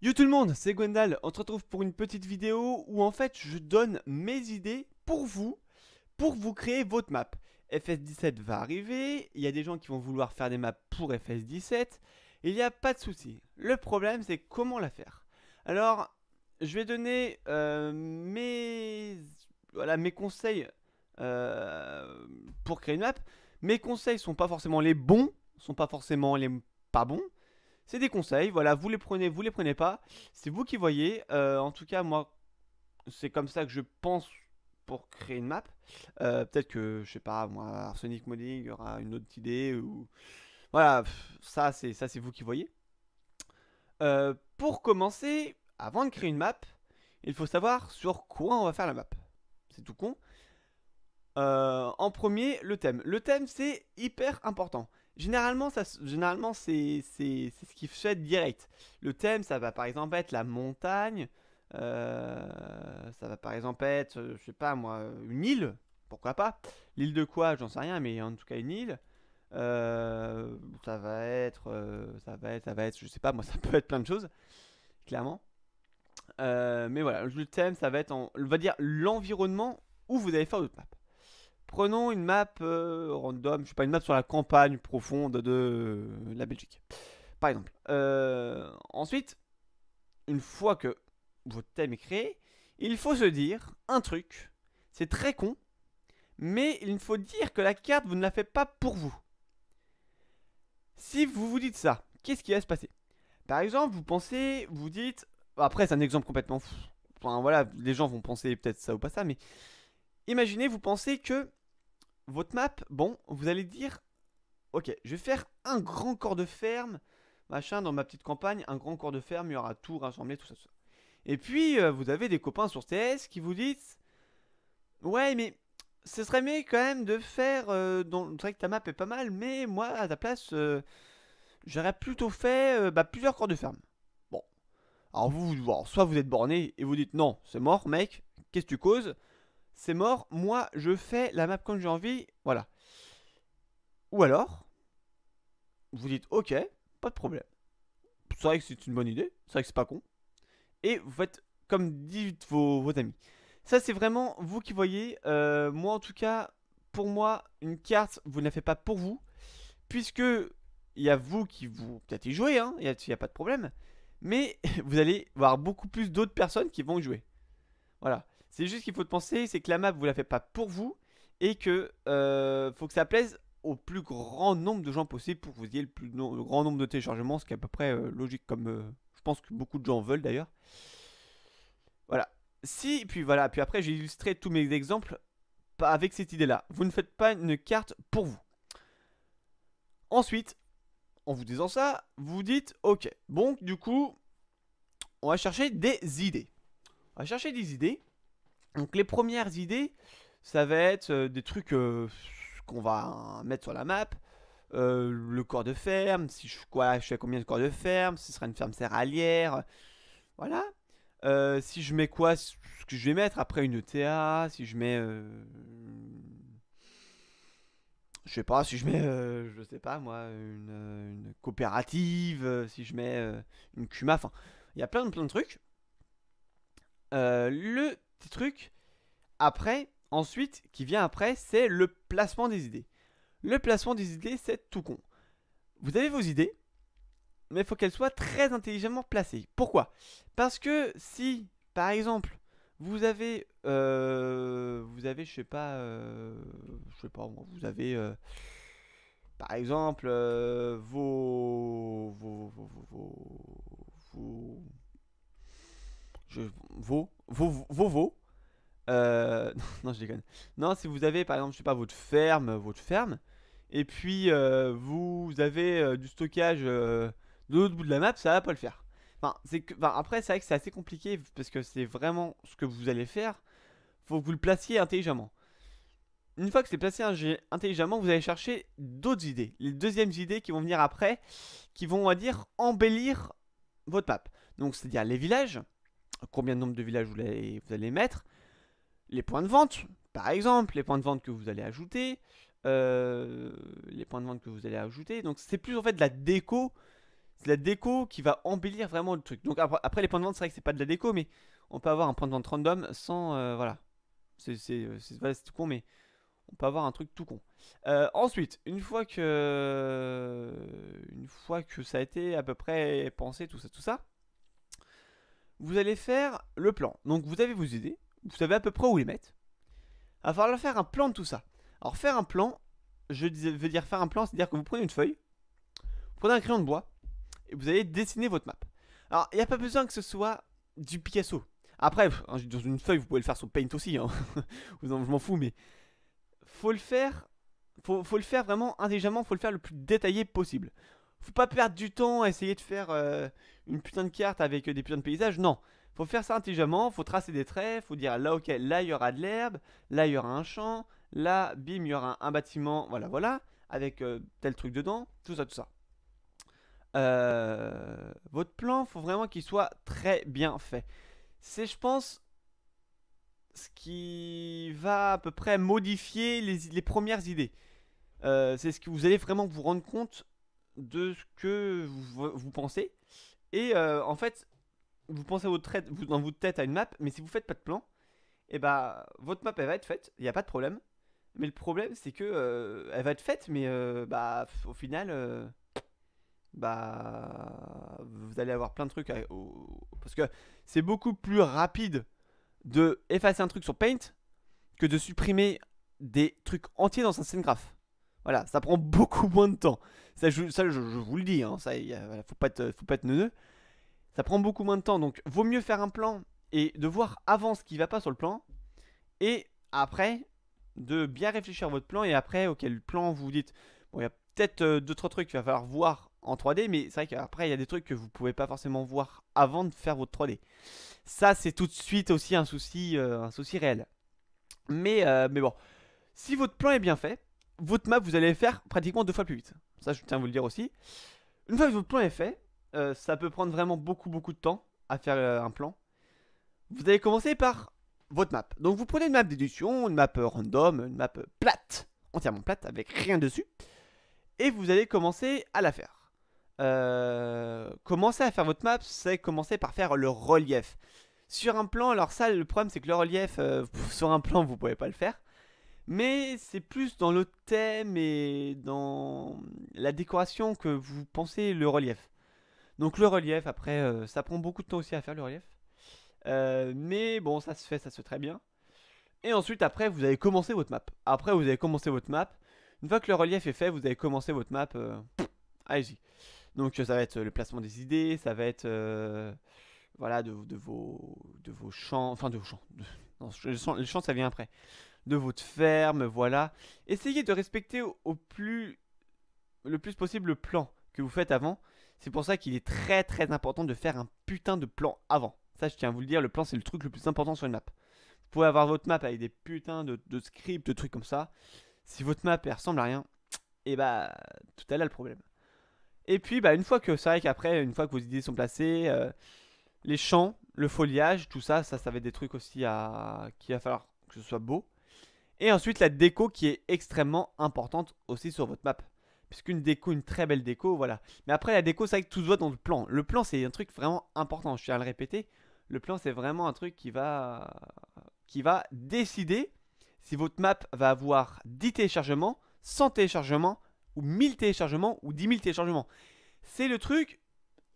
Yo tout le monde, c'est Gwendal, on se retrouve pour une petite vidéo où en fait je donne mes idées pour vous créer votre map. FS17 va arriver, il y a des gens qui vont vouloir faire des maps pour FS17, il n'y a pas de souci. Le problème c'est comment la faire. Alors je vais donner mes conseils pour créer une map. Mes conseils sont pas forcément les bons, sont pas forcément les pas bons. C'est des conseils, voilà, vous les prenez pas, c'est vous qui voyez. En tout cas, moi, c'est comme ça que je pense pour créer une map. Peut-être que, je sais pas, moi, Arsenic Modding, il y aura une autre idée, ou... Voilà, ça c'est vous qui voyez. Pour commencer, avant de créer une map, il faut savoir sur quoi on va faire la map. C'est tout con. En premier, le thème. Le thème, c'est hyper important. Généralement c'est ce qui fait direct. Le thème, ça va par exemple être la montagne, ça va par exemple être, je sais pas moi, une île, pourquoi pas. L'île de quoi, j'en sais rien, mais en tout cas une île. Ça va être, je sais pas moi, ça peut être plein de choses, clairement. Mais voilà, le thème, ça va être, on va dire, l'environnement où vous allez faire votre map. Prenons une map random, je sais pas, une map sur la campagne profonde de la Belgique, par exemple. Ensuite, une fois que votre thème est créé, il faut se dire un truc, c'est très con, mais il faut dire que la carte, vous ne la faites pas pour vous. Si vous vous dites ça, qu'est-ce qui va se passer? Par exemple, vous pensez, vous dites, après c'est un exemple complètement fou, enfin voilà, les gens vont penser peut-être ça ou pas ça, mais... Imaginez, vous pensez que votre map, bon, vous allez dire, ok, je vais faire un grand corps de ferme, machin, dans ma petite campagne, un grand corps de ferme, il y aura tout rassemblé, tout ça, tout ça. Et puis, vous avez des copains sur TS qui vous disent, ouais, mais ce serait mieux quand même de faire, c'est vrai que ta map est pas mal, mais moi, à ta place, j'aurais plutôt fait plusieurs corps de ferme. Bon, alors soit vous êtes borné et vous dites, non, c'est mort, mec, qu'est-ce que tu causes ? C'est mort, moi je fais la map comme j'ai envie, voilà. Ou alors, vous dites ok, pas de problème. C'est vrai que c'est une bonne idée, c'est vrai que c'est pas con. Et vous faites comme dites vos amis. Ça c'est vraiment vous qui voyez, moi en tout cas, pour moi, une carte, vous ne la faites pas pour vous. Puisque il y a vous qui vous peut-être y jouez, hein, il n'y a pas de problème. Mais vous allez voir beaucoup plus d'autres personnes qui vont y jouer. Voilà. C'est juste qu'il faut penser, c'est que la map vous la faites pas pour vous et que faut que ça plaise au plus grand nombre de gens possible pour que vous ayez le grand nombre de téléchargements, ce qui est à peu près logique comme je pense que beaucoup de gens veulent d'ailleurs. Voilà. Si, puis voilà, puis après j'ai illustré tous mes exemples avec cette idée-là. Vous ne faites pas une carte pour vous. Ensuite, en vous disant ça, vous dites ok, bon du coup, on va chercher des idées. On va chercher des idées. Donc les premières idées, ça va être des trucs qu'on va mettre sur la map, le corps de ferme, si je fais combien de corps de ferme, si ce sera une ferme céréalière, voilà. Si je mets quoi, ce que je vais mettre après une TA, si je mets, je sais pas, si je mets, je sais pas moi, une coopérative, si je mets une CUMA, enfin, il y a plein de trucs. Le petit truc après, ensuite qui vient après, c'est le placement des idées. Le placement des idées, c'est tout con. Vous avez vos idées, mais il faut qu'elles soient très intelligemment placées. Pourquoi? Parce que si par exemple vous avez par exemple non je déconne. Non, si vous avez par exemple, je sais pas, votre ferme, et puis vous avez du stockage de l'autre bout de la map, ça va pas le faire. Enfin, après c'est vrai que c'est assez compliqué parce que c'est vraiment ce que vous allez faire. Faut que vous le placiez intelligemment. Une fois que c'est placé intelligemment, vous allez chercher d'autres idées. Les deuxièmes idées qui vont venir après, qui vont, on va dire, embellir votre map. Donc c'est-à-dire les villages. Combien de nombre de villages vous allez mettre, les points de vente, par exemple, les points de vente que vous allez ajouter, donc c'est plus en fait de la déco, C'est la déco qui va embellir vraiment le truc. Donc après les points de vente, c'est vrai que c'est pas de la déco, mais on peut avoir un point de vente random sans... voilà. C'est tout con, mais on peut avoir un truc tout con. Ensuite, une fois que ça a été à peu près pensé, tout ça, vous allez faire le plan. Donc vous avez vos idées, vous savez à peu près où les mettre. Il va falloir faire un plan de tout ça. Alors faire un plan, je veux dire faire un plan, c'est-à-dire que vous prenez une feuille, vous prenez un crayon de bois, et vous allez dessiner votre map. Alors il n'y a pas besoin que ce soit du Picasso. Après, dans une feuille, vous pouvez le faire sur Paint aussi, hein. Je m'en fous, mais faut le faire, faut le faire vraiment intelligemment, faut le faire le plus détaillé possible. Faut pas perdre du temps à essayer de faire une putain de carte avec des putains de paysages, non. Faut faire ça intelligemment, faut tracer des traits, faut dire là, ok, là il y aura de l'herbe, là il y aura un champ, là, bim, il y aura un bâtiment, voilà, avec tel truc dedans, tout ça. Votre plan, faut vraiment qu'il soit très bien fait. C'est, je pense, ce qui va à peu près modifier les premières idées. C'est ce que vous allez vraiment vous rendre compte de ce que vous pensez. Et en fait, vous pensez à votre tête, dans votre tête à une map, mais si vous faites pas de plan, et bah, votre map elle va être faite, il n'y a pas de problème. Mais le problème c'est que elle va être faite, mais bah, au final, bah, vous allez avoir plein de trucs. Parce que c'est beaucoup plus rapide de effacer un truc sur Paint que de supprimer des trucs entiers dans un scénographe. Voilà, ça prend beaucoup moins de temps. Ça je vous le dis, hein, ça, faut pas être neuneux. Ça prend beaucoup moins de temps, donc vaut mieux faire un plan et de voir avant ce qui va pas sur le plan, et après de bien réfléchir à votre plan, et après auquel plan vous dites bon, il y a peut-être 2-3 trucs qu'il va falloir voir en 3D, mais c'est vrai qu'après il y a des trucs que vous pouvez pas forcément voir avant de faire votre 3D. Ça c'est tout de suite aussi un souci réel, mais bon, si votre plan est bien fait, votre map vous allez faire pratiquement 2 fois plus vite. Ça je tiens à vous le dire aussi. Une fois que votre plan est fait, ça peut prendre vraiment beaucoup de temps à faire un plan. Vous allez commencer par votre map. Donc vous prenez une map d'édition, une map random, une map plate, entièrement plate avec rien dessus, et vous allez commencer à la faire. Commencer à faire votre map, c'est commencer par faire le relief. Sur un plan, alors ça le problème c'est que le relief, sur un plan vous pouvez pas le faire, mais c'est plus dans le thème et dans la décoration que vous pensez le relief. Donc le relief, après, ça prend beaucoup de temps aussi à faire le relief. Mais bon, ça se fait très bien. Et ensuite, après, vous avez commencé votre map. Une fois que le relief est fait, vous avez commencé votre map. Allez-y. Donc ça va être le placement des idées, ça va être... voilà, de vos champs... Enfin, de vos champs. Non, les champs, ça vient après. De votre ferme, voilà. Essayez de respecter le plus possible le plan que vous faites avant. C'est pour ça qu'il est très important de faire un putain de plan avant. Ça je tiens à vous le dire, le plan c'est le truc le plus important sur une map. Vous pouvez avoir votre map avec des putains de scripts, de trucs comme ça. Si votre map elle ressemble à rien, et bah tout est là le problème. Et puis bah, une fois que vos idées sont placées, les champs, le foliage, tout ça, ça va être des trucs aussi qu'il va falloir que ce soit beau. Et ensuite la déco qui est extrêmement importante aussi sur votre map. Puisqu'une déco, une très belle déco, voilà. Mais après la déco, c'est vrai que tout se voit dans le plan. Le plan c'est un truc vraiment important, je tiens à le répéter. Le plan c'est vraiment un truc qui va décider si votre map va avoir 10 téléchargements, 100 téléchargements, ou 1000 téléchargements, ou 10 000 téléchargements. C'est le truc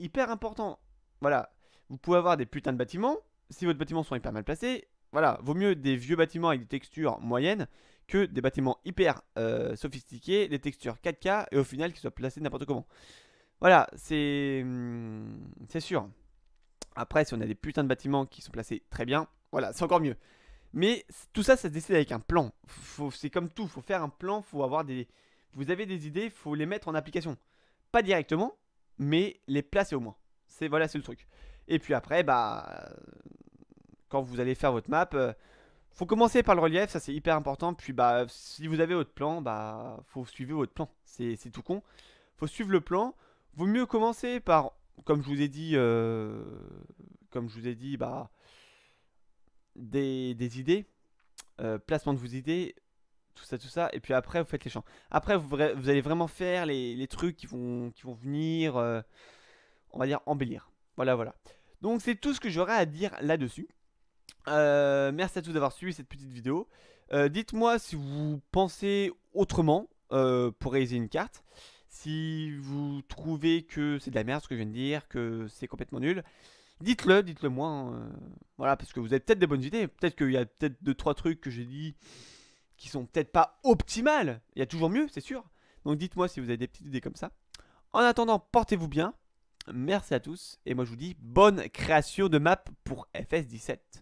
hyper important. Voilà, vous pouvez avoir des putains de bâtiments, si votre bâtiment sont hyper mal placés, voilà, vaut mieux des vieux bâtiments avec des textures moyennes que des bâtiments hyper sophistiqués, des textures 4K et au final qui soient placés n'importe comment. Voilà, c'est sûr. Après, si on a des putains de bâtiments qui sont placés très bien, voilà, c'est encore mieux. Mais tout ça, ça se décide avec un plan. C'est comme tout, faut faire un plan, faut avoir des... Vous avez des idées, faut les mettre en application. Pas directement, mais les placer au moins. Voilà, c'est le truc. Et puis après, bah... Quand vous allez faire votre map... Faut commencer par le relief, ça c'est hyper important. Puis bah, si vous avez votre plan, bah, faut suivre votre plan. C'est tout con. Faut suivre le plan. Vaut mieux commencer par, comme je vous ai dit, bah, des idées, placement de vos idées, tout ça. Et puis après, vous faites les champs. Après, vous allez vraiment faire les trucs qui vont venir. on va dire, embellir. Voilà, voilà. Donc c'est tout ce que j'aurais à dire là-dessus. Merci à tous d'avoir suivi cette petite vidéo. Dites-moi si vous pensez autrement pour réaliser une carte. Si vous trouvez que c'est de la merde ce que je viens de dire, que c'est complètement nul, dites-le, dites-le moi. Voilà, parce que vous avez peut-être des bonnes idées. Peut-être qu'il y a peut-être 2-3 trucs que j'ai dit qui sont peut-être pas optimales. Il y a toujours mieux, c'est sûr. Donc dites-moi si vous avez des petites idées comme ça. En attendant, portez-vous bien. Merci à tous. Et moi je vous dis bonne création de map pour FS17.